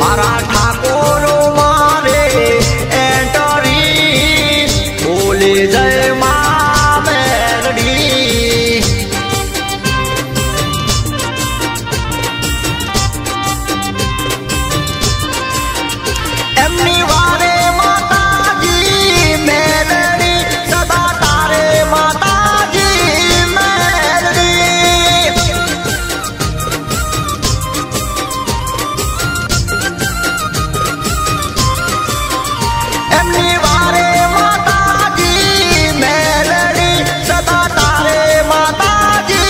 मराठा को रो मारे एंटरी बोले जय माँ मैरडी। एमनी वारे माता जी मैरडी सदा तारे माता जी मैरडी। एमनी वारे माता जी मैरडी सदा तारे माता जी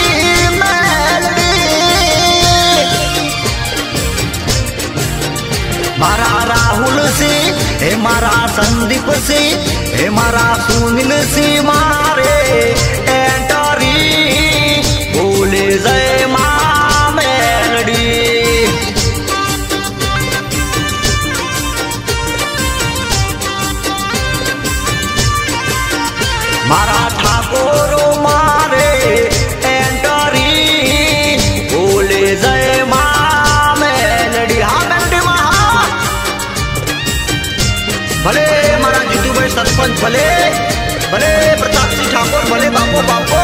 मैरडी। मारा राहुल से हे मारा संदीप से हे मारा सुनील से मारे एंटरी बोले जय माँ मैरडी। मारा ठाकुर मारे एंटरी बोले जय माँ मैरडी। हाँ मैरडी महा भले महाराज जीतू भाई सरपंच भले भले प्रताप सिंह ठाकुर भले बापो बापो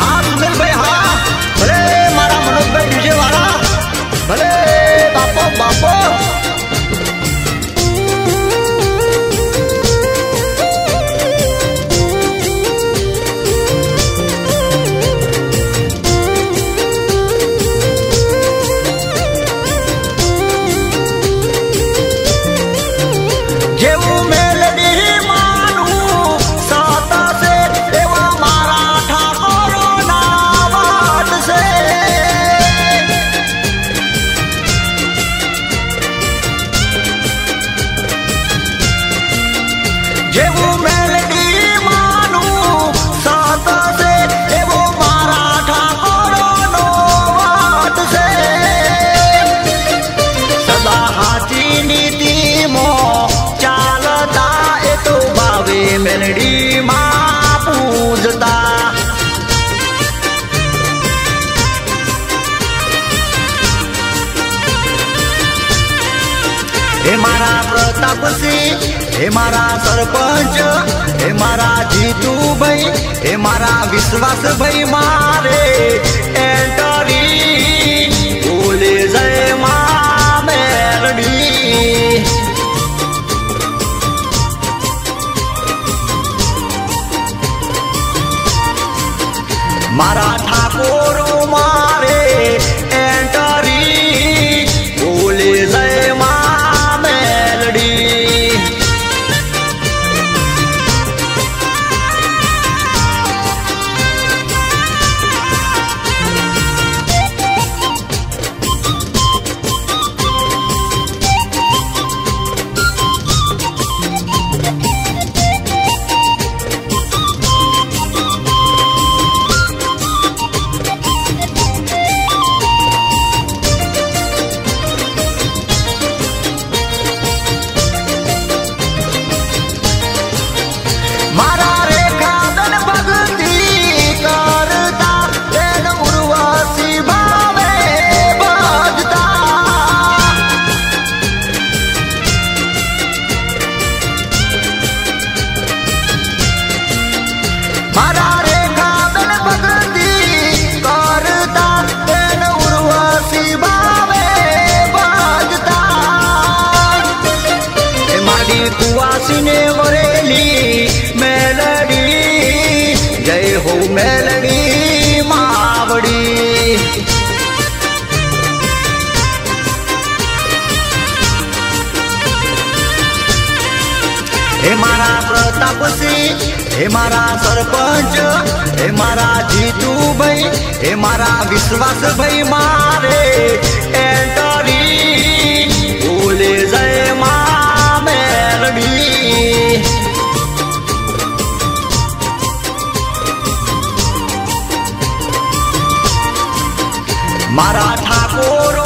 हाँ सुनील भाई हाँ भले मारा मनोज भाई विजय वाला भले बापो बापो। मैरडी माँ पूजता हे मारा प्रताप सिंह हे मारा सरपंच हे मारा जीतू भाई हे मारा विश्वास भाई मारे एंटरी बोले जय माँ मैरडी। मराठा को रो मारे एंटरी बोले जय माँ मैरडी। मैरडी मावडी हे मारा प्रताप सिंह हे मारा सरपंच हे मारा जीतू भाई हे मारा विश्वास भाई मारे एंटरी बोले जय माँ मैरडी। मराठा को